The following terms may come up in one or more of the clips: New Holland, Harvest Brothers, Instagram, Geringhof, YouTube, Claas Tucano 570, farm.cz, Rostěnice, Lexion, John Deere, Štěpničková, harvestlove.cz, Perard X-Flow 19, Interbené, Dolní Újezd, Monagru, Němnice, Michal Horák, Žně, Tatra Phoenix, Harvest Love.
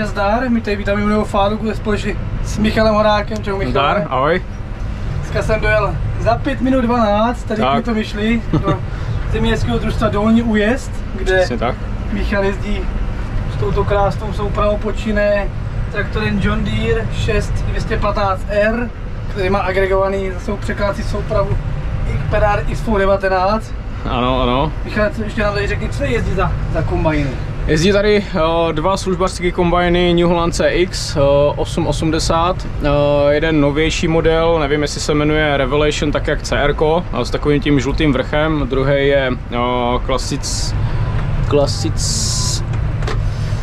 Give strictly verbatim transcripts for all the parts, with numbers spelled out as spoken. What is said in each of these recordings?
Takže zdar, my tady vítáme u nového fáru, kde společně s Michalem Horákem. Čau Michale. Zdar, ahoj. Dneska jsem dojel za pět minut dvanáct, tady jsme to vyšli do zemědělského družstva Dolní Újezd, kde Michal jezdí s touto krásnou soupravou počíné traktorem John Deere šest dvě stě patnáct R, který má agregovaný za svou překládací soupravu Perard X-Flow devatenáct. Ano, ano. Michale, ještě nám tady řekni, co jezdí za, za kombajny? Jezdí tady uh, dva službařské kombajny New Holland C X uh, osm osmdesát, uh, jeden novější model, nevím jestli se jmenuje Revelation, tak jak C R ko, s takovým tím žlutým vrchem, druhý je uh, klasic, klasic,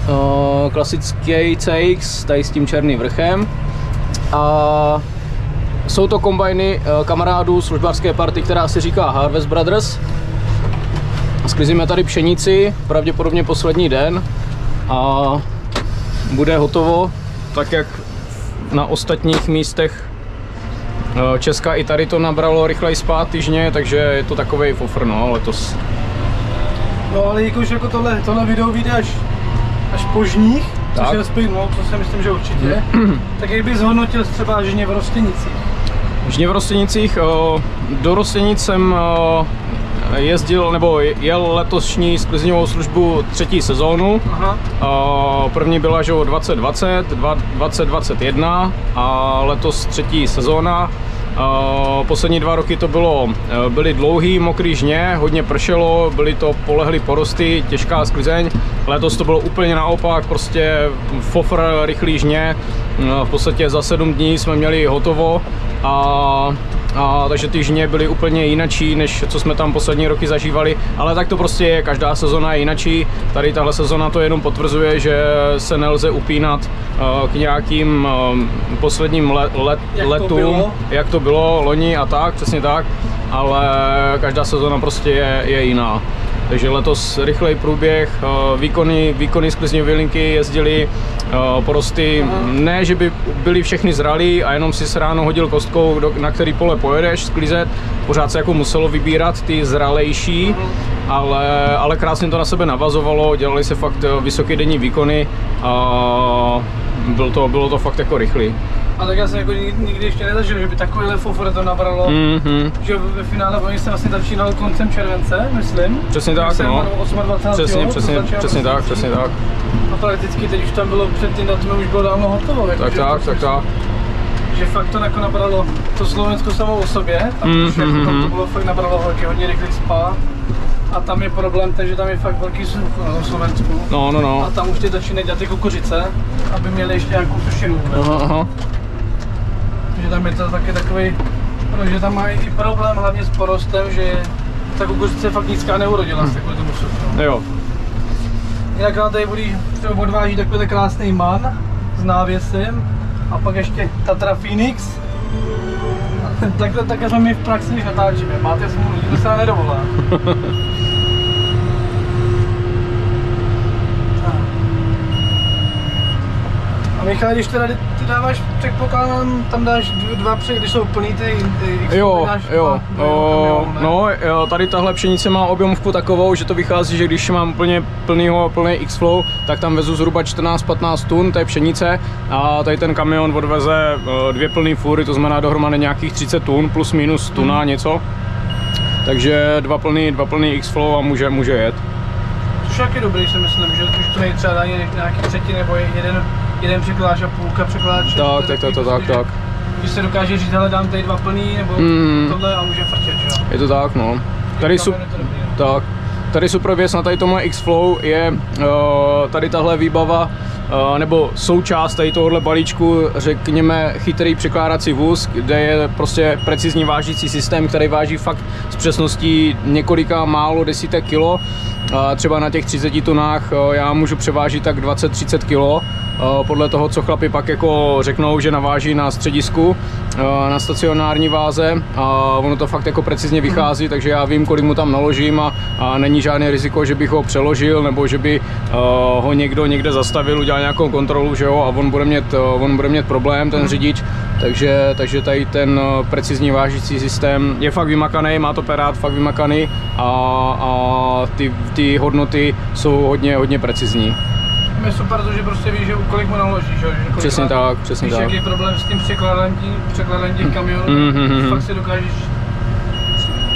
uh, klasický C X, tady s tím černým vrchem. A jsou to kombajny uh, kamarádů službařské party, která se říká Harvest Brothers. Sklizíme tady pšenici, pravděpodobně poslední den, a bude hotovo, tak jak na ostatních místech Česka. I tady to nabralo rychleji spát týždně, takže je to takovej fofr, no, letos. No ale jakož jako tohle, tohle video vyjde až, až po žních, což je spíš, no, to si myslím, že určitě. Tak jak bys zhodnotil třeba žně v Rostěnicích? Žně v Rostěnicích, do Rostěnic jsem jezdil nebo jel letošní sklizňovou službu třetí sezónu. Aha. A první byla že dvacet dvacet, dvacet dvacet jedna a letos třetí sezóna. A poslední dva roky to bylo, byly dlouhý mokrý žně, hodně pršelo, byly to polehly porosty, těžká sklizeň. Letos to bylo úplně naopak, prostě fofr, rychlý žně. V podstatě za sedm dní jsme měli hotovo. A, a takže ty žně byly úplně jinačí, než co jsme tam poslední roky zažívali, ale tak to prostě je, každá sezona je jinačí. Tady tahle sezona to jenom potvrzuje, že se nelze upínat uh, k nějakým um, posledním le, let, jak letům, to jak to bylo loni a tak, přesně tak, ale každá sezona prostě je, je jiná. Takže letos rychlej průběh, výkony, výkony sklizňové linky jezdily, porosty, ne, že by byly všechny zralí a jenom si ráno hodil kostkou, na který pole pojedeš sklizet, pořád se jako muselo vybírat ty zralejší, ale, ale krásně to na sebe navazovalo, dělali se fakt vysoké denní výkony a bylo to, bylo to fakt jako rychlý. A tak já jsem jako nikdy ještě nezažil, že by takovýhle fofr to nabralo, mm-hmm. že ve finále oni se vlastně začínalo koncem července, myslím. Přesně tak, no. dvacátého osmého Přesně, jo, přesně, přesně tak, přesně tak. A prakticky teď už tam bylo, před tím datem už bylo dávno hotovo. Jako, tak, že, tak, tak, tak. Že fakt to jako nabralo to Slovensko samo o sobě, a mm-hmm. už jako tam to bylo fakt nabralo hodně, hodně rychlý spát. A tam je problém, takže tam je fakt velký sucho na Slovensku. No, no, no. A tam už teď začínají dělat ty kukuřice, aby měli ještě nějakou sušinu. Aha, aha. Že tam je to taky takový, protože tam mají i problém hlavně s porostem, že ta kukuřice fakt nízká neurodila hmm. se kvůli tomu suchu. Jo. Jinak tady budu třeba odváží takový krásný man s návěsem a pak ještě Tatra Phoenix. Takhle, takhle jsme my v praxi než natáčíme, máte smůlu, to se nám nedovolá. Michale, když teda ty dáváš, předpokládám, tam dáš dva před, když jsou plný ty, ty jo, dáš jo, dva, dva, jo, kamion, no, jo, tady tahle pšenice má objemovku takovou, že to vychází, že když mám plně plnýho, plný X-Flow, tak tam vezu zhruba čtrnáct až patnáct tun té pšenice a tady ten kamion odveze dvě plný fůry, to znamená dohromady nějakých třicet tun, plus minus tuna hmm. něco. Takže dva plný, dva plný X-Flow a může, může jet. Což je dobrý, si myslím, že už to nejtřeba dá nějaký třetí nebo jeden jeden překládáš a půlka překládáš. Tak, tak, tak, tak, tak. Když se dokáže říct, hele, dám tady dva plný, nebo mm. tohle a může frčet, jo? Je to tak, no. Tady jsou, tak. Tady super věc na tady tomhle X-Flow je uh, tady tahle výbava, uh, nebo součást tady tohohle balíčku, řekněme chytrý překládací vůz, kde je prostě precizní vážící systém, který váží fakt s přesností několika málo desítek kilo. Uh, třeba na těch třiceti tunách uh, já můžu převážit tak dvacet až třicet kilo, uh, podle toho, co chlapi pak jako řeknou, že naváží na středisku, uh, na stacionární váze, a uh, ono to fakt jako precizně vychází, mm. takže já vím, kolik mu tam naložím a, a není žádné riziko, že bych ho přeložil nebo že by uh, ho někdo někde zastavil, udělal nějakou kontrolu, že jo, a on bude mít, uh, on bude mít problém, ten mm. řidič, takže, takže tady ten precizní vážící systém je fakt vymakaný, má to Perard fakt vymakaný a, a ty, ty hodnoty jsou hodně, hodně precizní. je super to, že prostě víš, že kolik mu naložíš. Že přesně má, tak, přesně tak. Víš, jaký problém s tím překladem, překladem těch kamionů, mm-hmm. fakt si dokážeš,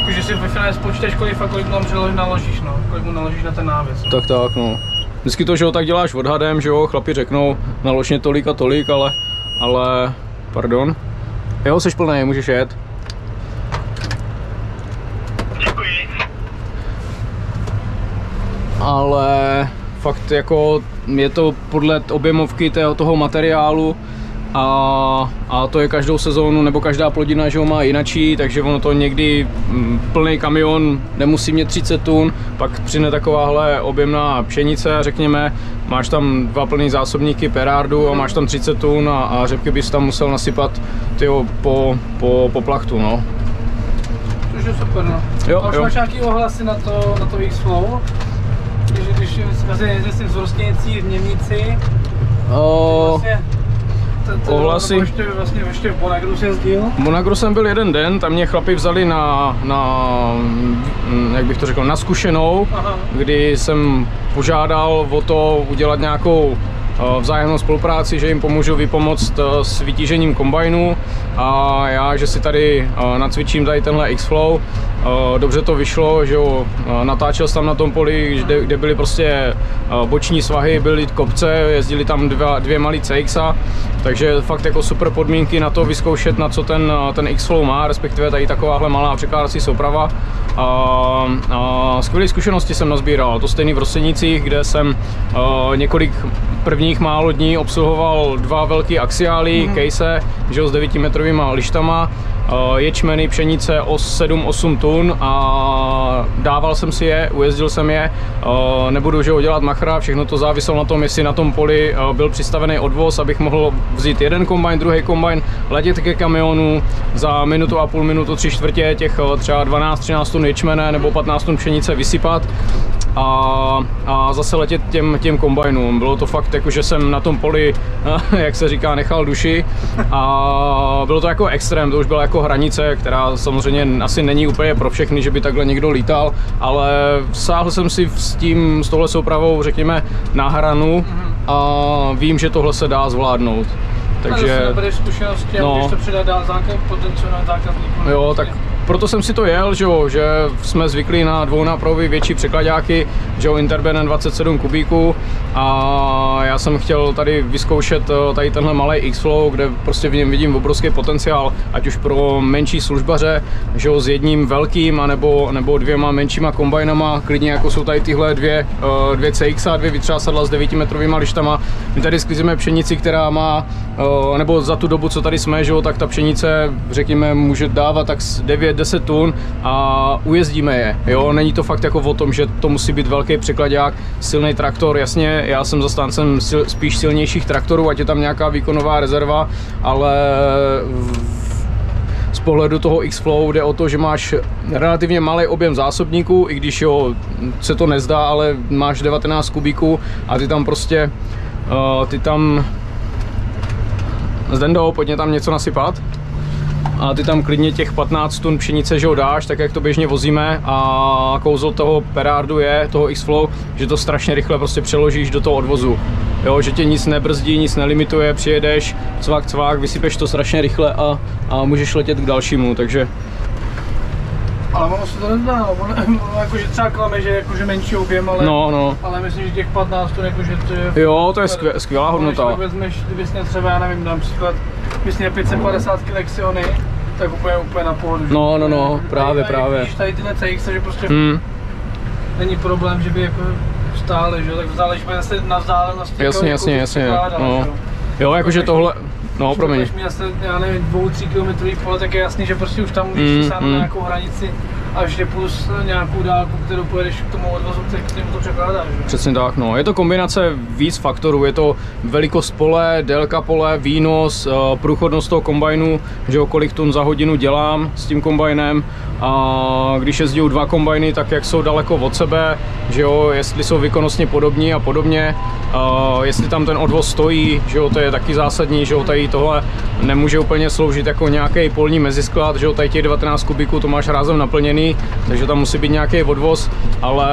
že si ve finále spočítáš, kolik fakt kolik mu naložíš, no, kolik mu naložíš na ten návěs. No. Tak tak, no. Vždycky to, že ho tak děláš odhadem, že jo, chlapi řeknou, naložně tolik a tolik, ale, ale, pardon. Jo, jsi plný, můžeš jet. Děkuji. Ale fakt jako je to podle objemovky toho materiálu a, a to je každou sezónu nebo každá plodina, že ho má jinačí, takže ono to někdy plný kamion nemusí mít třicet tun, pak přijde takováhle objemná pšenice, řekněme, máš tam dva plný zásobníky Perardu a máš tam třicet tun a, a řepky bys tam musel nasypat tyjo, po, po, po plachtu, no. Což je super, no. Jo, a jo. Máš nějaký ohlasy na to, na to X-Flow? Takže když jezdím z Rostěnicí v Němnici, oh, ohlasy. Ještě vlastně ještě v Monagru jsem jezdil. V Monagru jsem byl jeden den, tam mě chlapi vzali na, na jak bych to řekl, na zkušenou, aha. Kdy jsem požádal o to udělat nějakou vzájemnou spolupráci, že jim pomůžu vypomoct s vytížením kombajnu a já, že si tady nacvičím tady tenhle X-Flow. Dobře to vyšlo, že jo, natáčel jsem tam na tom poli, kde, kde byly prostě boční svahy, byly kopce, jezdili tam dva, dvě malý C X a, takže fakt jako super podmínky na to vyzkoušet, na co ten, ten X-Flow má, respektive tady takováhle malá překládací souprava. A, a skvělé zkušenosti jsem nazbíral, to stejný v Rostěnicích, kde jsem a, několik prvních málo dní obsluhoval dva velký axiály, mm. kejse, že jo, s devítimetrovýma lištama, ječmeny, pšenice o sedm osm tun a dával jsem si je, ujezdil jsem je, nebudu že ho dělat machra, všechno to záviselo na tom, jestli na tom poli byl přistavený odvoz, abych mohl vzít jeden kombajn, druhý kombajn, letět ke kamionu, za minutu a půl minutu, tři čtvrtě těch třeba dvanáct třináct tun ječmene nebo patnáct tun pšenice vysypat a, a zase letět těm, těm kombajnům. Bylo to fakt jako, že jsem na tom poli, jak se říká, nechal duši a bylo to jako extrém, to už byla jako hranice, která samozřejmě asi není úplně pro všechny, že by takhle někdo lítal, ale sáhl jsem si s tím, s touhle soupravou, řekněme, na hranu a vím, že tohle se dá zvládnout. Takže dobré zkušenosti, no, když to předá dál zákaz, potenciální zákazníků. Jo, tak proto jsem si to jel, že, jo, že jsme zvyklí na dvounápravy větší překladáky, že jo, Interbené dvacet sedm kubíků a já jsem chtěl tady vyzkoušet tady tenhle malý X-Flow, kde prostě v něm vidím obrovský potenciál, ať už pro menší službaře, že jo, s jedním velkým anebo, nebo dvěma menšíma kombajnama, klidně jako jsou tady tyhle dvě, dvě C X a dvě vytřásadla s devítimetrovýma lištama. My tady sklízíme pšenici, která má, nebo za tu dobu, co tady jsme, že jo, tak ta pšenice, řekněme, může dávat tak devět deset tun a ujezdíme je, jo, není to fakt jako o tom, že to musí být velký překladák, silný traktor, jasně, já jsem zastáncem sil, spíš silnějších traktorů, ať je tam nějaká výkonová rezerva, ale z pohledu toho X-Flow jde o to, že máš relativně malý objem zásobníků, i když jo, se to nezdá, ale máš devatenáct kubíků a ty tam prostě, uh, ty tam Zdendo, pojď mě tam něco nasypat. A ty tam klidně těch patnáct tun pšenice, že ho dáš, tak jak to běžně vozíme a kouzlo toho Perardu je, toho X-Flow, že to strašně rychle prostě přeložíš do toho odvozu. Jo, že tě nic nebrzdí, nic nelimituje, přijedeš, cvak, cvak, vysypeš to strašně rychle a, a můžeš letět k dalšímu, takže... Ale ono se to nezdá, ono, ono jakože třeba klame, že jakože menší objem, ale, no, no. ale myslím, že těch patnáct tun jakože to je... Jo, to je skvěl, skvělá hodnota. Když vezmeš, kdybysně třeba, já nevím, například, kdybysně pět set padesát kilogramů Lexiony, tak úplně, úplně na pohodu. No, no, no, že, právě, tady, právě. Když tady tyhle C X, že prostě hmm. není problém, že by jako stále, že jo, tak záleží na vzdálenosti. Jasně, jasně, jasně, no. Jo, jakože tohle... No, promiň. Když mi asi, já nevím, dvou, tří kilometrový pole, tak je jasný, že prostě už tam můžeš mm, sáhnout mm. na nějakou hranici a ještě plus nějakou dálku, kterou pojedeš k tomu odvozu, kterým to překládáš. Že? Přesně tak, no. Je to kombinace víc faktorů, je to velikost pole, délka pole, výnos, průchodnost toho kombajnu, že o kolik tun za hodinu dělám s tím kombajnem a když jezdí dva kombajny, tak jak jsou daleko od sebe, že jo, jestli jsou výkonnostně podobní a podobně, a jestli tam ten odvoz stojí, že jo, to je taky zásadní, že jo, tady tohle nemůže úplně sloužit jako nějaký polní mezisklad, že jo, tady těch devatenáct kubíků to máš rázem naplněný, takže tam musí být nějaký odvoz, ale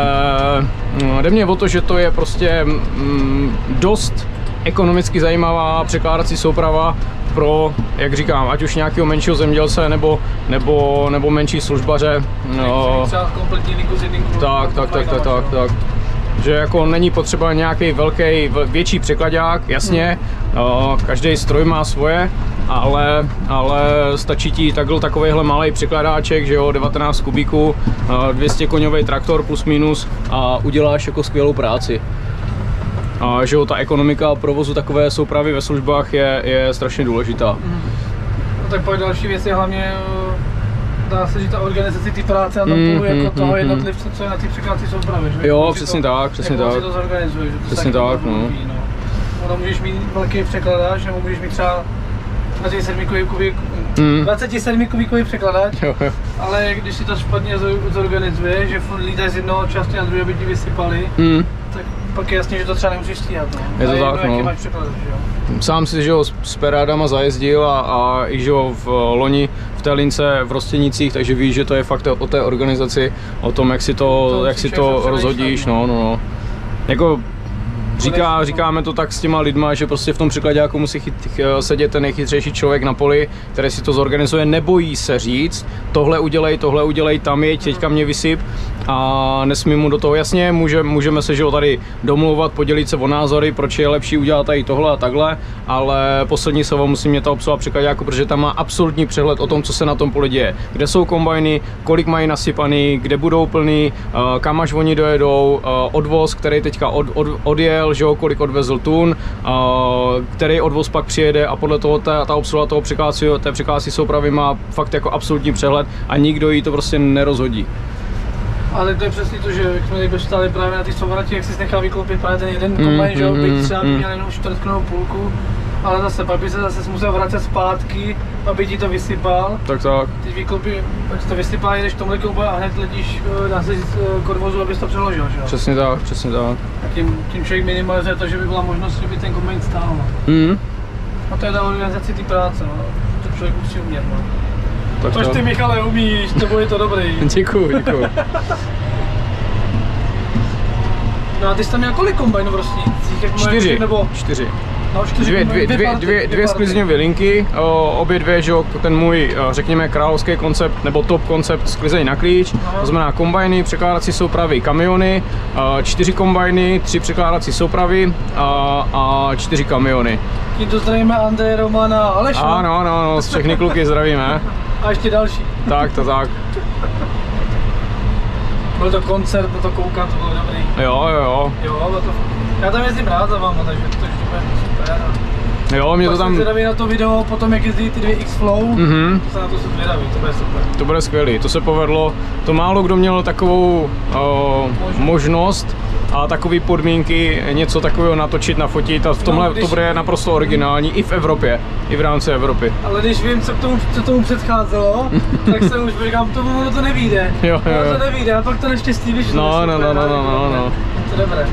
jde mě o to, že to je prostě mm, dost ekonomicky zajímavá překládací souprava pro, jak říkám, ať už nějakého menšího zemědělce nebo, nebo, nebo menší službaře. No, tak, tak, tak, tak, tak, tak. Že jako není potřeba nějaký velký, větší překladák, jasně, no, každý stroj má svoje, ale, ale stačí ti takhle takovejhle malý překladáček, že jo, devatenáct kubíků, dvě stě koňový traktor plus minus a uděláš jako skvělou práci. A že jo, ta ekonomika provozu takové soupravy ve službách je, je strašně důležitá. Mm. No tak pak další věc je hlavně, dá se říct, ta organizace ty práce a tam mm, jako mm, toho jednotlivce, co je na té překládací soupravě. Že? Jo, přesně to, tak, přesně tak. To zorganizuje, že to přesně tak, no. Mluví, no. Ono můžeš mít velký překladáč, nebo můžeš mít třeba dvacetisedmikubíkový překladač, ale když si to špatně zorganizuje, že lítají z jednoho části na druhé, aby ti vysypali, mm. tak pak je jasně, že to třeba nemusíš stíhat. No. Je to je tak, jedno, no. Máš překladač, jo? Sám si, že jo, s Perádama zajezdil a, a i že jo, v loni v té lince v Rostěnicích, takže víš, že to je fakt o té organizaci, o tom, jak si to, to, jak si to rozhodíš. No, no, no. Jako, Říká, říkáme to tak s těma lidma, že prostě v tom překladáku musí chyt, sedět ten nejchytřejší člověk na poli, který si to zorganizuje, nebojí se říct, tohle udělej, tohle udělej, tam jeď, teďka mě vysyp a nesmím mu do toho, jasně, může, můžeme se, že ho tady domlouvat, podělit se o názory, proč je lepší udělat tady tohle a takhle, ale poslední slovo musí mě ta obsluha překladáku, protože tam má absolutní přehled o tom, co se na tom poli děje, kde jsou kombajny, kolik mají nasypaný, kde budou plný, kam až oni dojedou, odvoz, který teďka od, od, odjel, že jo, kolik odvezl tun, který odvoz pak přijede a podle toho ta, ta obsluha toho překládací soupravy má fakt jako absolutní přehled a nikdo jí to prostě nerozhodí. Ale to je přesně to, že jak jsme tady dostali právě na ty souvrati, jak jsi nechal vykoupit právě ten jeden kombajn, mm, že jo, mm, byť třeba mm. měl jenom čtvrtku nebo půlku, ale zase pak by se zase musel vracet zpátky, aby ti to vysypal. Tak tak. Teď vykoupí, pak to vysypal, jedeš v tomhle kouboj a hned letíš na k odvozu, abys to přeložil, že jo? Přesně tak, přesně tak. A tím, tím člověk minimalizuje to, že by byla možnost, že by ten kombajn stál. Mm. A to je ta organizace ty práce, no. To člověk musí umět, no. Tak tož ty, Michale, umíš, to bude to dobrý. Děkuju, děkuju. No a ty jsi tam měl kolik kombajnů v Rostěnicích? Čtyři, nebo... čtyři. No, dvě, dvě, dvě, dvě, dvě sklizňové linky, o, obě dvě, že ten můj, řekněme, královský koncept nebo top koncept sklizeň na klíč, to znamená kombajny, překládací soupravy, kamiony, čtyři kombajny, tři překládací soupravy a, a čtyři kamiony. Tímto zdravíme Andreje, Romana a Aleša. Ano, no, no, všechny kluky zdravíme. A ještě další. Tak, to tak. Byl to koncert, byl to koukám, to bylo dobrý. Jo, jo, jo. Jo, bylo to... Já tam jezdím rád za váma, takže to je super. Jo, mě to tam... Jsem zvědavý na to video, potom jak jezdí ty dvě X-Flow, mm-hmm. to se na to jsem zvědavý, to bude super. To bude skvělý, to se povedlo. To málo kdo měl takovou o, možnost a takové podmínky, něco takového natočit, nafotit a v tomhle no, když... to bude naprosto originální i v Evropě, i v rámci Evropy. Ale když vím, co k tomu, co tomu předcházelo, tak se už říkám, tomu to nevíde. Jo, jo, jo. To nevíde, a pak to neštěstí, když no, to je super, no, no, no, no, no, no. To je dobré.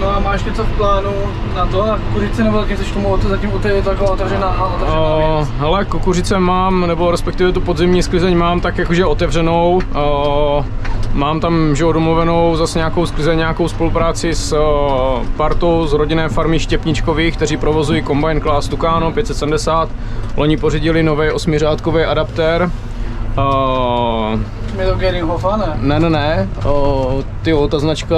No a máš něco v plánu na to, na kukuřici, nebo taky chceš tomu zatím je taková otevřená uh, věc? Hele, kukuřice mám, nebo respektive tu podzimní sklizeň mám tak jakože otevřenou. Uh, mám tam, že domluvenou zase nějakou sklizeň, nějakou spolupráci s uh, partou z rodinné farmy Štěpničkových, kteří provozují kombajn Claas Tucano pět set sedmdesát. Loni pořídili nový osmiřádkový adaptér. Uh, je to Geringhofa, ne? Ne, ne, ne. Uh, tyjo, ta značka...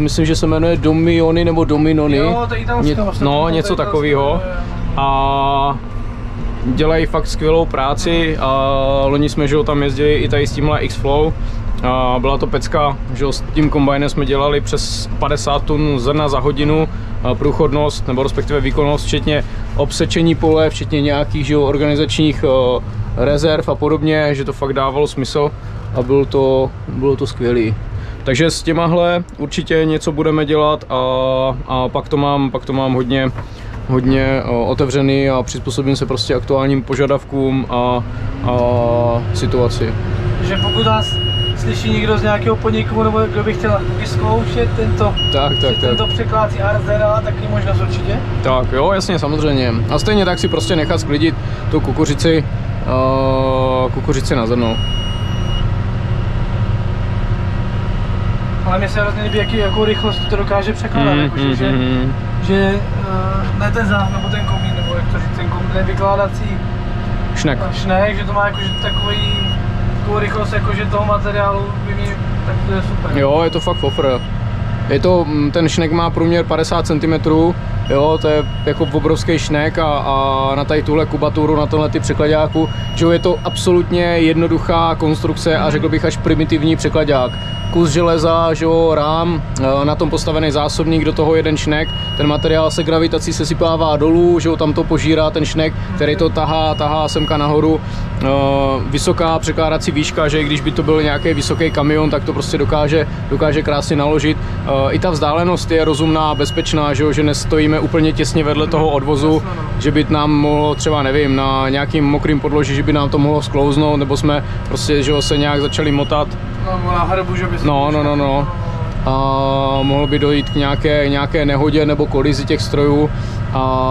Myslím, že se jmenuje Domiony nebo Dominony, jo, to je italské, Ně no to je něco takového a dělají fakt skvělou práci a loni jsme, že ho tam jezdili i tady s tímhle X-Flow a byla to pecka, že ho, s tím kombajnem jsme dělali přes padesát tun zrna za hodinu, průchodnost nebo respektive výkonnost, včetně obsečení pole, včetně nějakých, že ho, organizačních o, rezerv a podobně, že to fakt dávalo smysl a bylo to, bylo to skvělý. Takže s těmahle určitě něco budeme dělat a, a pak to mám, pak to mám hodně, hodně otevřený a přizpůsobím se prostě aktuálním požadavkům a, a situaci. Takže pokud nás slyší někdo z nějakého podniku, nebo kdo by chtěl vyzkoušet tento, tak, tak, tento tak. překlácí R Z A, tak je možnost určitě? Tak jo, jasně, samozřejmě. A stejně tak si prostě nechat sklidit tu kukuřici, uh, kukuřici na zrno. Ale mně se hrozně líbí, jaký, jakou rychlost to dokáže překládat, mm, jakože, mm, že, mm. že uh, ne ten záh, nebo ten komín, nebo jak to říct, ten komín, ten vykládací šnek. šnek, že to má jakože takový, takovou rychlost jakože toho materiálu, by mě, tak to je super. Jo, je to fakt fofr. Je to, ten šnek má průměr padesát centimetrů, jo, to je jako obrovský šnek a, a na tady tuhle kubaturu, na tohle ty překladáku, že je to absolutně jednoduchá konstrukce a řekl bych až primitivní překladák. Kus železa, že jo, rám, na tom postavený zásobník, do toho jeden šnek, ten materiál se gravitací sesypává dolů, že jo, tam to požírá ten šnek, který to tahá, tahá semka nahoru. Vysoká překládací výška, že když by to byl nějaký vysoký kamion, tak to prostě dokáže, dokáže krásně naložit. I ta vzdálenost je rozumná, bezpečná, že jo, že nestojíme úplně těsně vedle toho odvozu, že by nám mohlo třeba, nevím, na nějakým mokrým podloži, že by nám to mohlo sklouznout, nebo jsme prostě, že jo, se nějak začali motat. No, na hrbu, že by se no, no, no, no. A mohlo by dojít k nějaké, nějaké nehodě nebo kolizi těch strojů a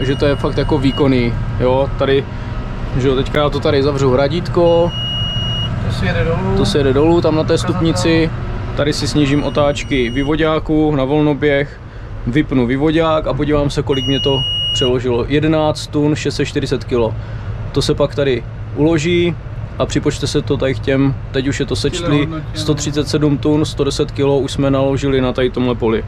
že to je fakt jako výkonný, jo, tady, že jo, teďka já to tady zavřu hradítko, to si jede dolů, to si jede dolů tam na té stupnici, tady si snížím otáčky vyvoďáku na volnoběh, vypnu vyvoďák a podívám se, kolik mě to přeložilo, jedenáct tun šest set čtyřicet kilo, to se pak tady uloží a připočte se to tady k těm, teď už je to sečtli, sto třicet sedm tun, sto deset kilo už jsme naložili na tady tomhle poli.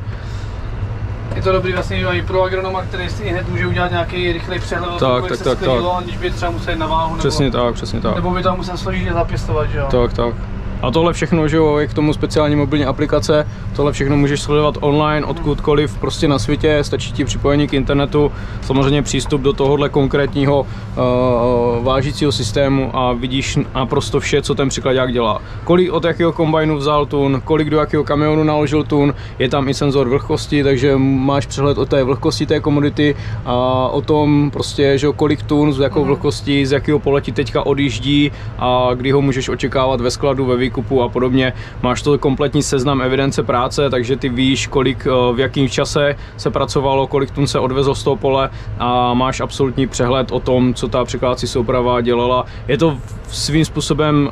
Je to dobrý vlastně i pro agronoma, který si hned může udělat nějaký rychlý přehled, tak, tak, se tak, sklidilo, tak. Aniž by třeba musel na váhu, přesně nebo, tak, přesně tak. Nebo by tam musel složitě zapěstovat, že jo? Tak, tak. A tohle všechno, že jo, je k tomu speciální mobilní aplikace, tohle všechno můžeš sledovat online, odkudkoliv, prostě na světě, stačí ti připojení k internetu, samozřejmě přístup do tohohle konkrétního uh, vážícího systému a vidíš naprosto vše, co ten překladák dělá. Kolik od jakého kombajnu vzal tun, kolik do jakého kamionu naložil tun, je tam i senzor vlhkosti, takže máš přehled o té vlhkosti té komodity a o tom prostě, že jo, kolik tun, s jakou vlhkostí, z jakého poletí teďka odjíždí a kdy ho můžeš očekávat ve skladu, ve kupu a podobně. Máš to kompletní seznam evidence práce, takže ty víš, kolik v jakém čase se pracovalo, kolik tun se odvezlo z toho pole a máš absolutní přehled o tom, co ta překládací souprava dělala. Je to svým způsobem,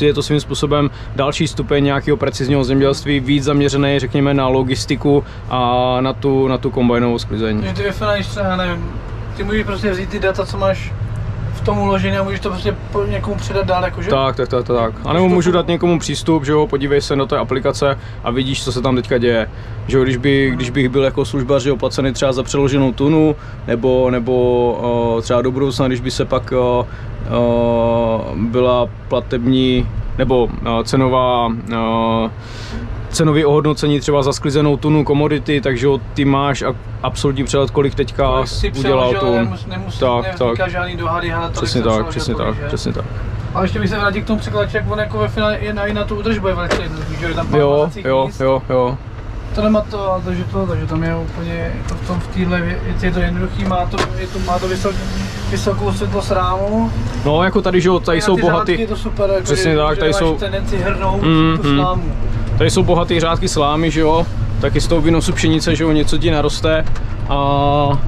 je to svým způsobem další stupeň nějakého precizního zemědělství, víc zaměřený, řekněme, na logistiku a na tu, na tu kombajnovou sklizeň. Ty vyfnáš třeba, nevím, ty můžeš prostě vzít ty data, co máš v tom uložené a můžeš to prostě někomu předat dál, jakože? Tak, tak, tak, tak. A nebo můžu dát někomu přístup, že jo, podívej se do té aplikace a vidíš, co se tam teďka děje. Že jo, když, by, když bych byl jako službař, že jo, placený třeba za přeloženou tunu, nebo, nebo uh, třeba do budoucna, když by se pak uh, uh, byla platební, nebo uh, cenová, uh, cenový ohodnocení třeba za sklizenou tunu komodity, takže ty máš absolutní přehled, kolik teďka kolik si udělal tun. Nemus, nemus, tak, tak. žádný dohady, hele, přesně tak, přesně tak, kolik, přesně tak. Ale ještě bych se vrátil k tomu překladu, jak on jako ve finále je na, i na tu udržbu je velice jednoduchý, že je tam pár bazacích míst. Jo, jo, jo. To nemá to, ale takže to, takže tam je úplně, to v tom v téhle věci je to jednoduchý, má to, je to, má to vysok, vysokou světlost rámu. No jako tady, že jo, tady jsou bohatý, přesně tak, tady jsou tendenci hrnout tu slámu. Tady jsou bohatý řádky slámy, že jo, taky z toho vynosu pšenice, že jo, něco ti naroste a,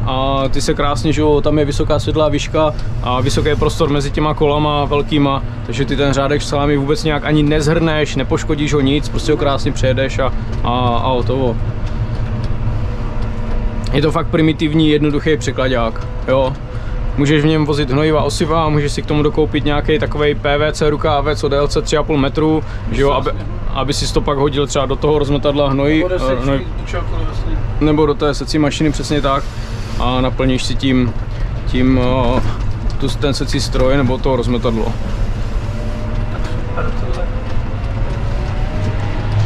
a ty se krásně, že jo, tam je vysoká světlá výška a vysoký prostor mezi těma kolama velkýma, takže ty ten řádek slámy vůbec nějak ani nezhrneš, nepoškodíš ho nic, prostě ho krásně přejedeš a, a, a hotovo. Je to fakt primitivní, jednoduchý překladák, jo. Můžeš v něm vozit hnojiva, osiva, můžeš si k tomu dokoupit nějaký takový P V C rukávec o délce tři a půl metru, že jo, aby, aby si to pak hodil třeba do toho rozmetadla hnoj, hnoj, nebo do té secí mašiny, přesně tak, a naplníš si tím, tím tu, ten secí stroj nebo to rozmetadlo.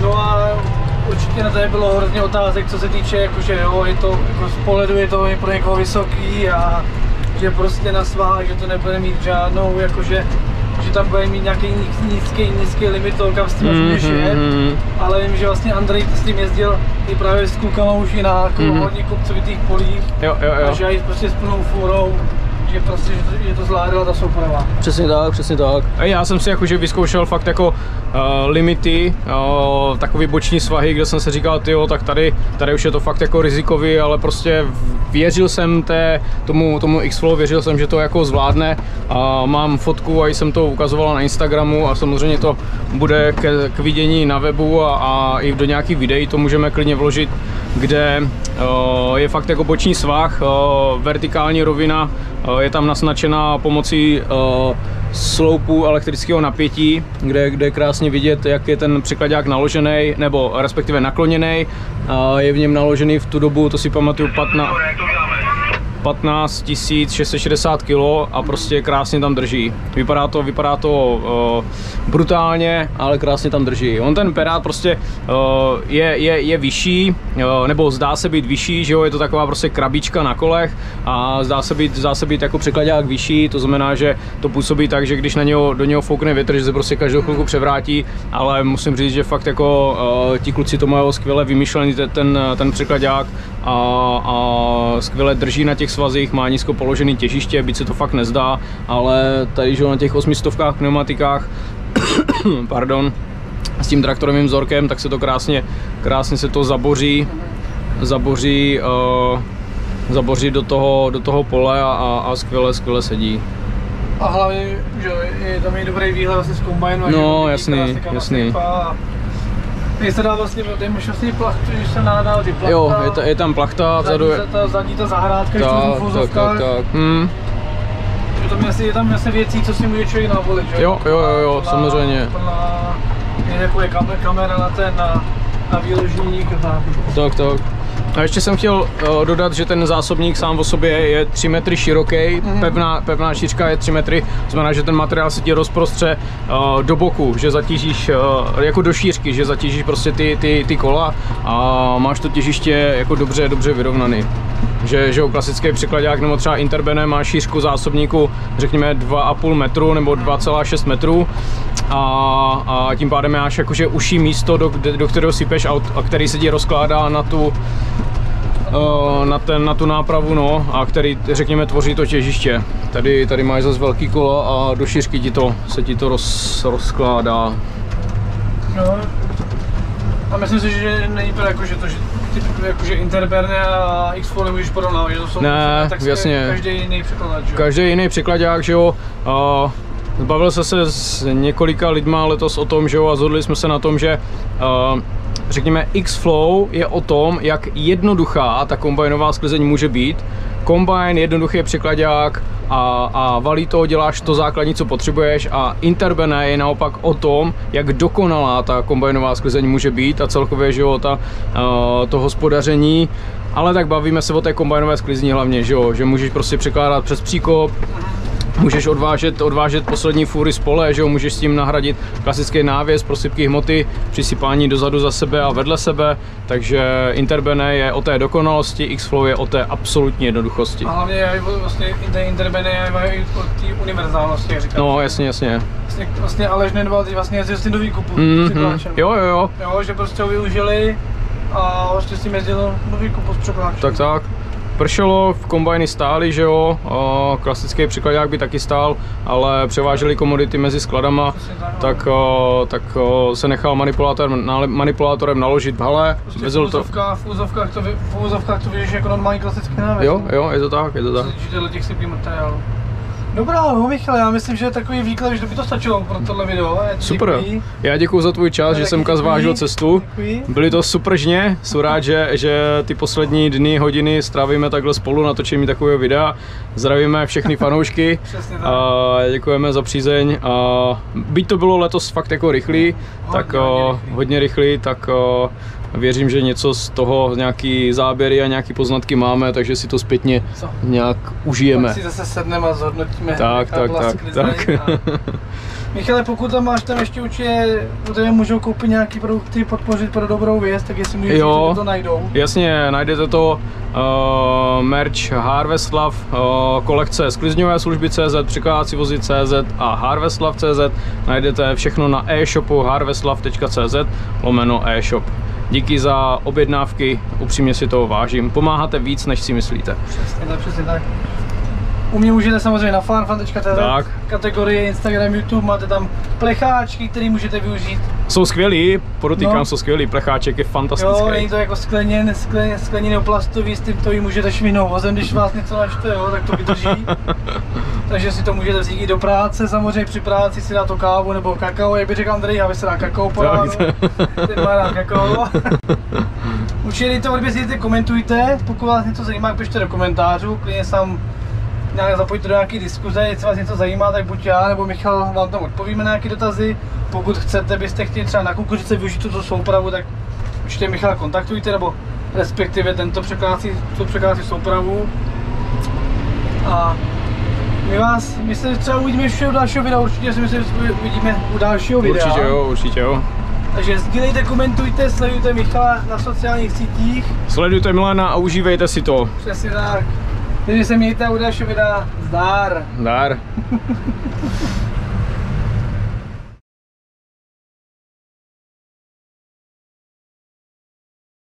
No a určitě na tady bylo hrozně otázek, co se týče, jakože jo, je to jako z pohledu, je to je pro někoho vysoký a že prostě na svách, že to nebude mít žádnou, jakože, že tam bude mít nějaký nízký, nízký limit toho, kam s tím mm-hmm. jet, ale vím, že vlastně Andrej s tím jezdil i právě s klukama už i na mm-hmm. hodně kopcovitých polích, jo, jo, jo. A že jít prostě s plnou fůrou že prostě je to zvládala ta souprava. Přesně tak, přesně tak. Já jsem si jakože vyzkoušel fakt jako uh, limity, uh, takový boční svahy, kde jsem si říkal, tyjo, tak tady, tady už je to fakt jako rizikový, ale prostě věřil jsem té, tomu, tomu X-Flow, věřil jsem, že to jako zvládne. Uh, mám fotku a jsem to ukazovala na Instagramu a samozřejmě to bude k, k vidění na webu a, a i do nějakých videí to můžeme klidně vložit, kde uh, je fakt jako boční svah, uh, vertikální rovina, uh, je tam naznačena pomocí uh, sloupu elektrického napětí, kde, kde je krásně vidět, jak je ten překladák naložený, nebo respektive nakloněný, uh, je v něm naložený v tu dobu, to si pamatuju, patnáct tisíc šest set šedesát kilo a prostě krásně tam drží. Vypadá to, vypadá to uh, brutálně, ale krásně tam drží. On ten Perard prostě uh, je, je, je vyšší, uh, nebo zdá se být vyšší, že jo, je to taková prostě krabička na kolech a zdá se být, zdá se být jako překladák vyšší, to znamená, že to působí tak, že když na něho, do něho foukne větr, že se prostě každou chvilku převrátí, ale musím říct, že fakt jako uh, ti kluci to mají skvěle vymyšlený ten, ten překladák a, a skvěle drží na těch svazích, má nízko položený těžiště, byť se to fakt nezdá, ale tady, že na těch osmistovkách, pneumatikách, pardon, s tím traktorovým vzorkem, tak se to krásně, krásně se to zaboří, zaboří, uh, zaboří do toho, do toho pole a, a skvěle, skvěle sedí. A hlavně, že je tam i dobrý výhled vlastně z kombajnu. No, jasný, jasný. Když se dá vlastně, tady máš vlastně plachtu, když se nadal ty plachta. Jo, je, ta, je tam plachta, vzadu je... Ta, zadní ta zahrádka, tak, když to tak, tak, tak, hmm. Tam je tam vlastně věcí, co si může člověk navolit, že? Jo, jo, jo, jo, plná, samozřejmě. Plná, je takové kamera na ten, na, na výložník a tak. Tak, tak. A ještě jsem chtěl uh, dodat, že ten zásobník sám o sobě je tři metry široký, mm. pevná, pevná šířka je tři metry, znamená, že ten materiál se ti rozprostře uh, do boku, že zatížíš uh, jako do šířky, že zatížíš prostě ty, ty, ty kola a máš to těžiště jako dobře, dobře vyrovnaný. Že, že klasický překladák nebo třeba Interbené má šířku zásobníku řekněme dva a půl metru nebo dva celá šest metru a, a tím pádem máš jakože užší místo, do, do kterého sypeš aut, a který se ti rozkládá na tu na, ten, na tu nápravu, no, a který řekněme tvoří to těžiště. Tady, tady máš zase velký kola a do šířky ti to, se ti to roz, rozkládá. No. A myslím si, že není to jako, že to, že ty, jakože Interbené a X-Flow nemůžeš porovnávat, že to jsou ne, tak jasně. Každý jiný překladač, jo? Každý jiný překladák, že jo. A bavil jsem se s několika lidma letos o tom, že jo, a zhodli jsme se na tom, že a, řekněme X-Flow je o tom, jak jednoduchá ta kombajnová sklizeň může být. Kombajn, jednoduchý překladák a, a valí to, děláš to základní, co potřebuješ, a Interbené je naopak o tom, jak dokonalá ta kombajnová sklizeň může být a celkově života, to hospodaření. Ale tak bavíme se o té kombajnové sklizni hlavně, že, jo? Že můžeš prostě překládat přes příkop, můžeš odvážet, odvážet poslední fůry z pole, že jo? Můžeš s tím nahradit klasický návěs, prosypky hmoty, přisypání dozadu za sebe a vedle sebe, takže Interbené je o té dokonalosti, X-Flow je o té absolutní jednoduchosti. A hlavně vlastně Interbené je o té univerzálnosti, jak říkáš. No jasně, jasně. Vlastně, vlastně Aleš nedbal vlastně z do výkupu. Mm -hmm. Jo, jo, jo. Jo, že prostě ho využili a vlastně s tím jezdilo do výkupu s překláčem. Tak, tak. Pršelo, v kombajny stály, že jo, o, klasický překladák by taky stál, ale převážely komodity mezi skladama, tak, o, tak o, se nechal manipulátorem, na, manipulátorem naložit v hale. V úzovkách to, to vidíš jako normální klasický návěs. Jo, jo, je to tak, je to tak. Těch sypí materiál. Dobrá, no Michale, já myslím, že takový výklad, že by to stačilo pro tohle video. Děkuji. Super, já děkuji za tvůj čas, že jsem zvážil cestu. Děkuji. Byly to super žně, jsem rád, že, že ty poslední dny, hodiny strávíme takhle spolu, natočíme takového videa. Zdravíme všechny fanoušky a děkujeme za přízeň. A byť to bylo letos fakt jako rychlý, hodně, tak hodně rychlý, hodně rychlý tak věřím, že něco z toho, nějaký záběry a nějaký poznatky máme, takže si to zpětně Co? nějak užijeme. Tak si zase sedneme a zhodnotíme. Tak, tak, tak, tak. Michale, pokud tam máš tam ještě určitě, protože můžou koupit nějaké produkty, podpořit pro dobrou věc, tak jestli můžeš, jo, to najdou. Jasně, najdete to uh, merch Harvest Love, uh, kolekce sklizňové služby C Z, překládací vozy C Z a Harvest Love C Z. Najdete všechno na e-shopu harvestlove.cz lomeno e-shop. Díky za objednávky, upřímně si toho vážím. Pomáháte víc, než si myslíte. Přesně tak, přesně tak. U mě můžete samozřejmě na farm tečka cz, kategorie Instagram, YouTube, máte tam plecháčky, které můžete využít. Jsou skvělý, podotýkám, no. Jsou skvělý, plecháček je fantastický. Jo, není to jako skleněn, skleněn, skleněný plastový, s tím to jí můžete švihnout vozem, když vás něco naštve, jo, tak to vydrží. Takže si to můžete vzít i do práce, samozřejmě při práci si dá to kávu nebo kakao, jak by řekl Andrej, aby se dá kakao po ránu, ten má dá kakao. Určitě to odběřte, komentujte, pokud vás něco zajímá, pište do komentářů, klidně sám nějak zapojte do nějaké diskuze, jestli vás něco zajímá, tak buď já nebo Michal vám tam odpovíme na nějaké dotazy. Pokud chcete, byste chtěli třeba na kukuřice využít tuto soupravu, tak určitě Michala kontaktujte, nebo respektive tento překlácí, tu překlácí soupravu. A my vás, my se třeba uvidíme u dalšího videa, určitě si myslím, že uvidíme u dalšího videa. Určitě jo, určitě jo. Takže sdílejte, komentujte, sledujte Michala na sociálních sítích. Sledujte Milana a užívejte si to. Přesně tak. Takže se mějte u dalšího videa. Zdar. Zdar.